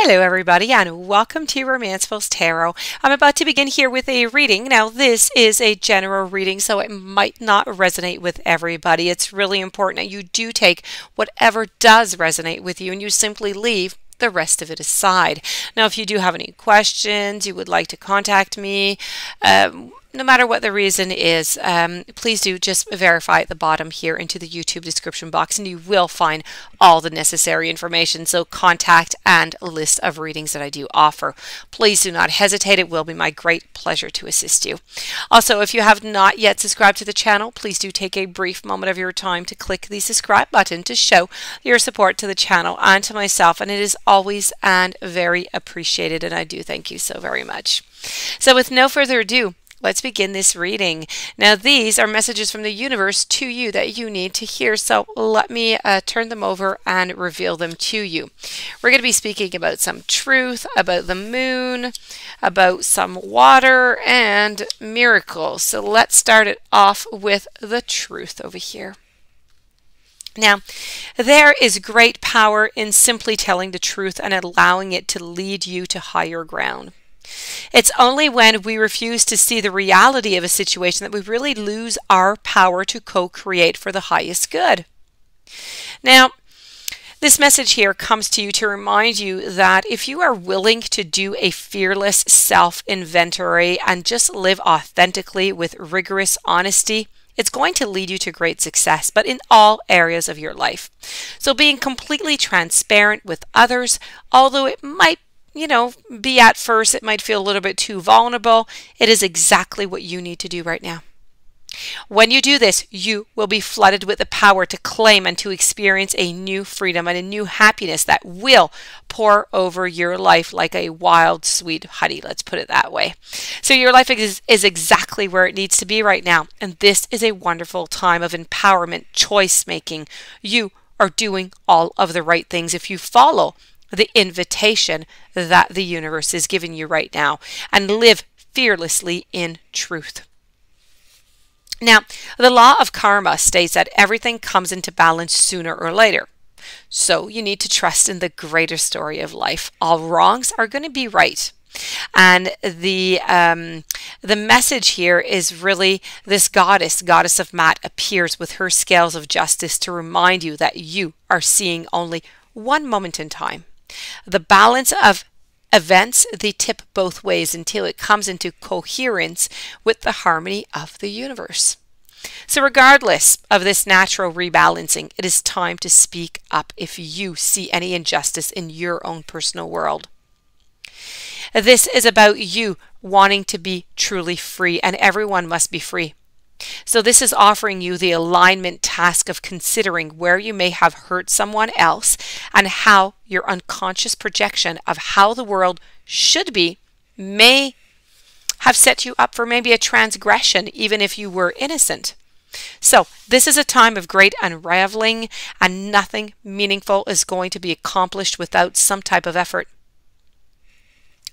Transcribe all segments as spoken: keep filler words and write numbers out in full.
Hello everybody and welcome to Romancefull Tarot. I'm about to begin here with a reading. Now this is a general reading, so it might not resonate with everybody. It's really important that you do take whatever does resonate with you and you simply leave the rest of it aside. Now if you do have any questions, you would like to contact me, um, no matter what the reason is, um, please do just verify at the bottom here into the YouTube description box and you will find all the necessary information. So contact and list of readings that I do offer. Please do not hesitate. It will be my great pleasure to assist you. Also, if you have not yet subscribed to the channel, please do take a brief moment of your time to click the subscribe button to show your support to the channel and to myself. And it is always and very appreciated. And I do thank you so very much. So with no further ado, let's begin this reading. Now these are messages from the universe to you that you need to hear, so let me uh, turn them over and reveal them to you. We're going to be speaking about some truth, about the moon, about some water, and miracles. So let's start it off with the truth over here. Now, there is great power in simply telling the truth and allowing it to lead you to higher ground. It's only when we refuse to see the reality of a situation that we really lose our power to co-create for the highest good. Now, this message here comes to you to remind you that if you are willing to do a fearless self-inventory and just live authentically with rigorous honesty, it's going to lead you to great success, but in all areas of your life. So being completely transparent with others, although it might be you know, be at first, it might feel a little bit too vulnerable. It is exactly what you need to do right now. When you do this, you will be flooded with the power to claim and to experience a new freedom and a new happiness that will pour over your life like a wild, sweet honey. Let's put it that way. So your life is, is exactly where it needs to be right now. And this is a wonderful time of empowerment, choice making. You are doing all of the right things if you follow the invitation that the universe is giving you right now and live fearlessly in truth. Now, the law of karma states that everything comes into balance sooner or later. So you need to trust in the greater story of life. All wrongs are going to be right. And the um, the message here is really this goddess, goddess of Maat, appears with her scales of justice to remind you that you are seeing only one moment in time. The balance of events, they tip both ways until it comes into coherence with the harmony of the universe. So regardless of this natural rebalancing, it is time to speak up if you see any injustice in your own personal world. This is about you wanting to be truly free, and everyone must be free. So this is offering you the alignment task of considering where you may have hurt someone else and how your unconscious projection of how the world should be may have set you up for maybe a transgression, even if you were innocent. So this is a time of great unraveling, and nothing meaningful is going to be accomplished without some type of effort.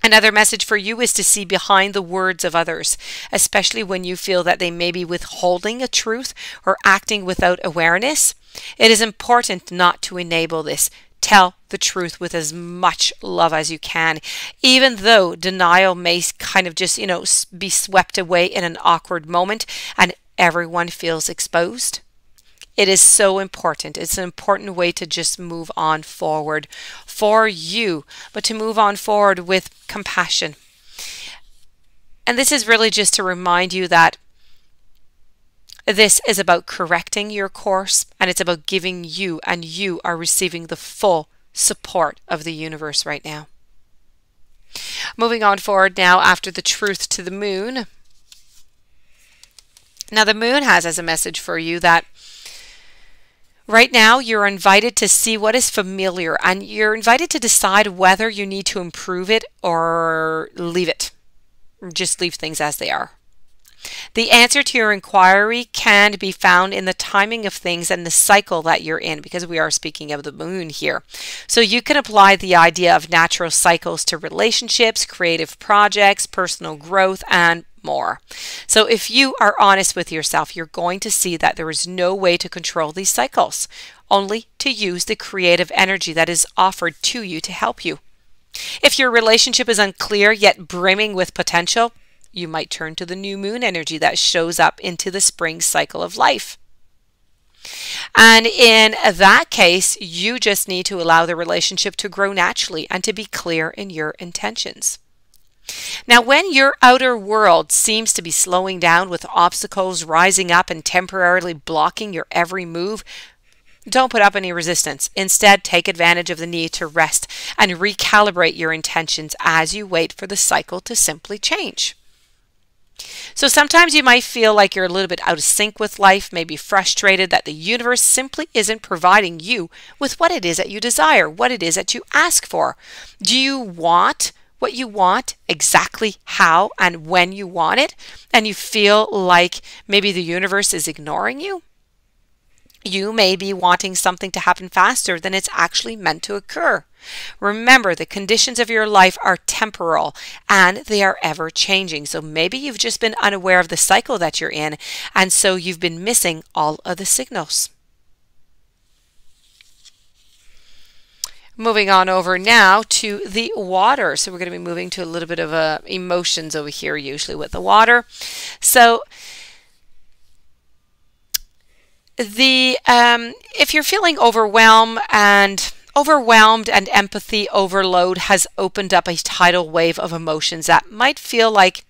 Another message for you is to see behind the words of others, especially when you feel that they may be withholding a truth or acting without awareness. It is important not to enable this. Tell the truth with as much love as you can, even though denial may kind of just, you know, be swept away in an awkward moment and everyone feels exposed. It is so important. It's an important way to just move on forward for you, but to move on forward with compassion. And this is really just to remind you that this is about correcting your course, and it's about giving you, and you are receiving the full support of the universe right now. Moving on forward now after the truth to the moon. Now the moon has as a message for you that right now, you're invited to see what is familiar, and you're invited to decide whether you need to improve it or leave it. Just leave things as they are. The answer to your inquiry can be found in the timing of things and the cycle that you're in, because we are speaking of the moon here. So you can apply the idea of natural cycles to relationships, creative projects, personal growth, and more. So if you are honest with yourself, you're going to see that there is no way to control these cycles, only to use the creative energy that is offered to you to help you. If your relationship is unclear yet brimming with potential, you might turn to the new moon energy that shows up into the spring cycle of life. And in that case, you just need to allow the relationship to grow naturally and to be clear in your intentions. Now, when your outer world seems to be slowing down with obstacles rising up and temporarily blocking your every move, don't put up any resistance. Instead, take advantage of the need to rest and recalibrate your intentions as you wait for the cycle to simply change. So sometimes you might feel like you're a little bit out of sync with life, maybe frustrated that the universe simply isn't providing you with what it is that you desire, what it is that you ask for. Do you want what you want, exactly how and when you want it, and you feel like maybe the universe is ignoring you? You may be wanting something to happen faster than it's actually meant to occur. Remember, the conditions of your life are temporal and they are ever changing. So maybe you've just been unaware of the cycle that you're in, and so you've been missing all of the signals. Moving on over now to the water. So we're going to be moving to a little bit of uh, emotions over here, usually with the water. So the um, if you're feeling overwhelmed and overwhelmed and empathy overload has opened up a tidal wave of emotions that might feel like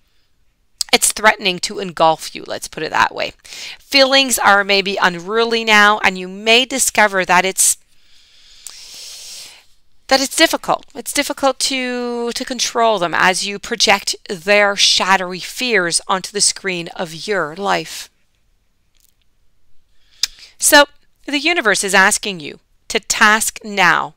it's threatening to engulf you, let's put it that way. Feelings are maybe unruly now, and you may discover that it's that it's difficult. It's difficult to, to control them as you project their shadowy fears onto the screen of your life. So the universe is asking you to task now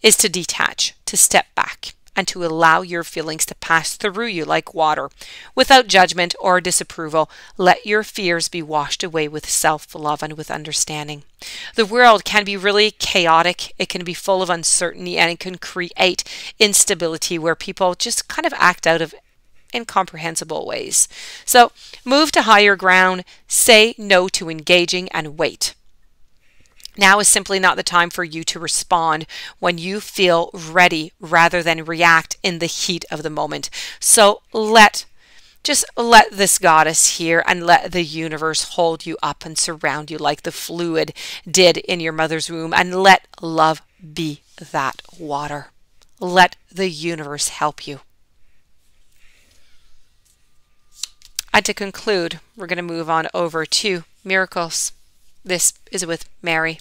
is to detach, to step back, and to allow your feelings to pass through you like water. Without judgment or disapproval, let your fears be washed away with self-love and with understanding. The world can be really chaotic. It can be full of uncertainty, and it can create instability where people just kind of act out of incomprehensible ways. So move to higher ground, say no to engaging, and wait. Now is simply not the time for you to respond when you feel ready, rather than react in the heat of the moment. So let, just let this goddess here and let the universe hold you up and surround you like the fluid did in your mother's womb, and let love be that water. Let the universe help you. And to conclude, we're going to move on over to miracles. This is with Mary.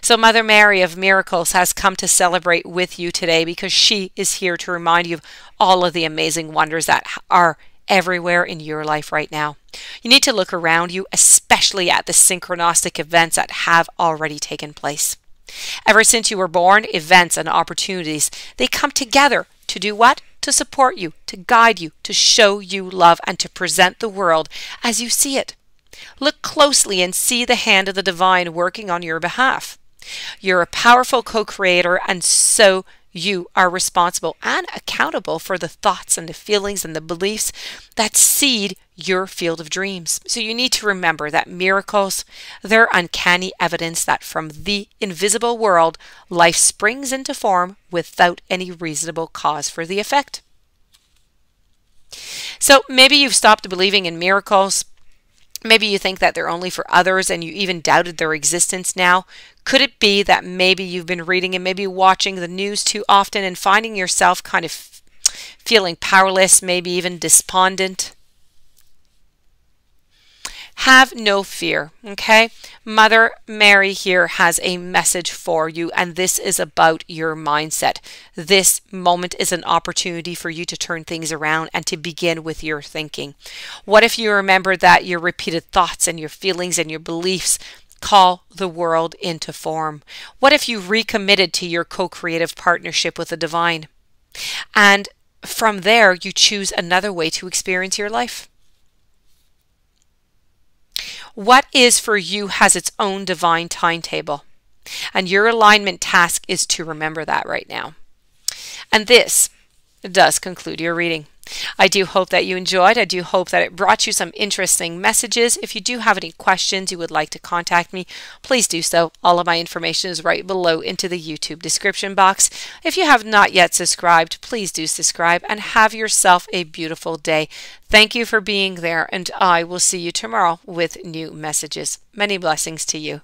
So Mother Mary of Miracles has come to celebrate with you today, because she is here to remind you of all of the amazing wonders that are everywhere in your life right now. You need to look around you, especially at the synchronistic events that have already taken place. Ever since you were born, events and opportunities, they come together to do what? To support you, to guide you, to show you love, and to present the world as you see it. Look closely and see the hand of the divine working on your behalf. You're a powerful co-creator, and so you are responsible and accountable for the thoughts and the feelings and the beliefs that seed your field of dreams. So you need to remember that miracles, they're uncanny evidence that from the invisible world, life springs into form without any reasonable cause for the effect. So maybe you've stopped believing in miracles. Maybe you think that they're only for others, and you even doubted their existence now. Could it be that maybe you've been reading and maybe watching the news too often and finding yourself kind of feeling powerless, maybe even despondent? Have no fear, okay? Mother Mary here has a message for you, and this is about your mindset. This moment is an opportunity for you to turn things around and to begin with your thinking. What if you remember that your repeated thoughts and your feelings and your beliefs call the world into form? What if you recommitted to your co-creative partnership with the divine? And from there, you choose another way to experience your life. What is for you has its own divine timetable, and your alignment task is to remember that right now. And this does conclude your reading. I do hope that you enjoyed. I do hope that it brought you some interesting messages. If you do have any questions you would like to contact me, please do so. All of my information is right below into the YouTube description box. If you have not yet subscribed, please do subscribe and have yourself a beautiful day. Thank you for being there, and I will see you tomorrow with new messages. Many blessings to you.